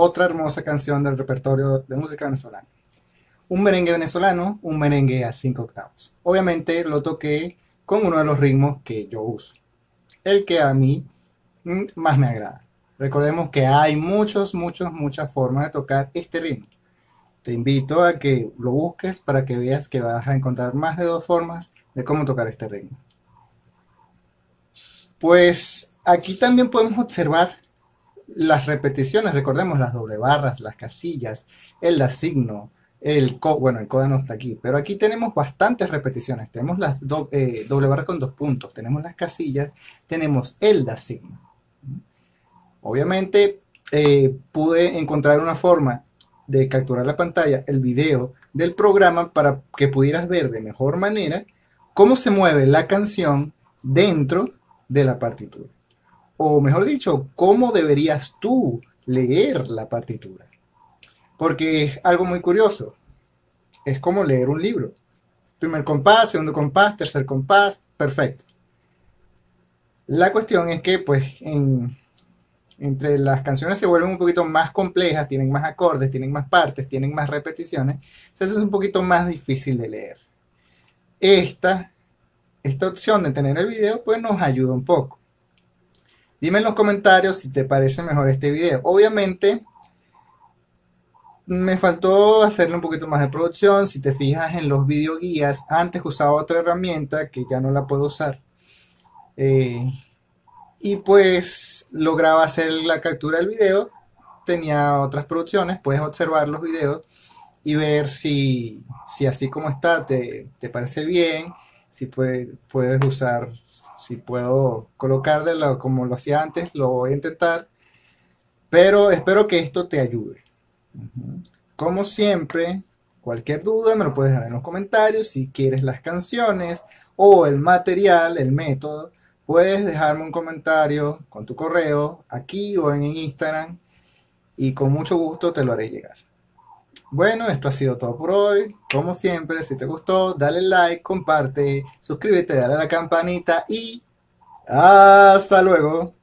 otra hermosa canción del repertorio de música venezolana. Un merengue venezolano, un merengue a 5 octavos. Obviamente lo toqué con uno de los ritmos que yo uso, el que a mí más me agrada. Recordemos que hay muchas formas de tocar este ritmo. Te invito a que lo busques para que veas que vas a encontrar más de 2 formas de cómo tocar este ritmo. Pues aquí también podemos observar las repeticiones, recordemos las doble barras, las casillas, el asigno, el coda, bueno, el coda no está aquí, pero aquí tenemos bastantes repeticiones. Tenemos las doble barra con 2 puntos, tenemos las casillas, tenemos el dasigno. Obviamente pude encontrar una forma de capturar la pantalla, el video del programa, para que pudieras ver de mejor manera cómo se mueve la canción dentro de la partitura. O mejor dicho, cómo deberías tú leer la partitura. Porque es algo muy curioso. Es como leer un libro. Primer compás, segundo compás, tercer compás, perfecto. La cuestión es que pues entre las canciones se vuelven un poquito más complejas, tienen más acordes, tienen más partes, tienen más repeticiones. Entonces es un poquito más difícil de leer. Esta opción de tener el video pues nos ayuda un poco. Dime en los comentarios si te parece mejor este video. Obviamente me faltó hacerle un poquito más de producción. Si te fijas en los videoguías, antes usaba otra herramienta que ya no la puedo usar. Y pues lograba hacer la captura del video. Tenía otras producciones. Puedes observar los videos y ver si así como está te parece bien. Si puedes usar, si puedo colocar como lo hacía antes, lo voy a intentar. Pero espero que esto te ayude. Como siempre, cualquier duda me lo puedes dejar en los comentarios. Si quieres las canciones o el material, el método, puedes dejarme un comentario con tu correo aquí o en Instagram. Y con mucho gusto te lo haré llegar. Bueno, esto ha sido todo por hoy. Como siempre, si te gustó, dale like, comparte, suscríbete, dale a la campanita y hasta luego.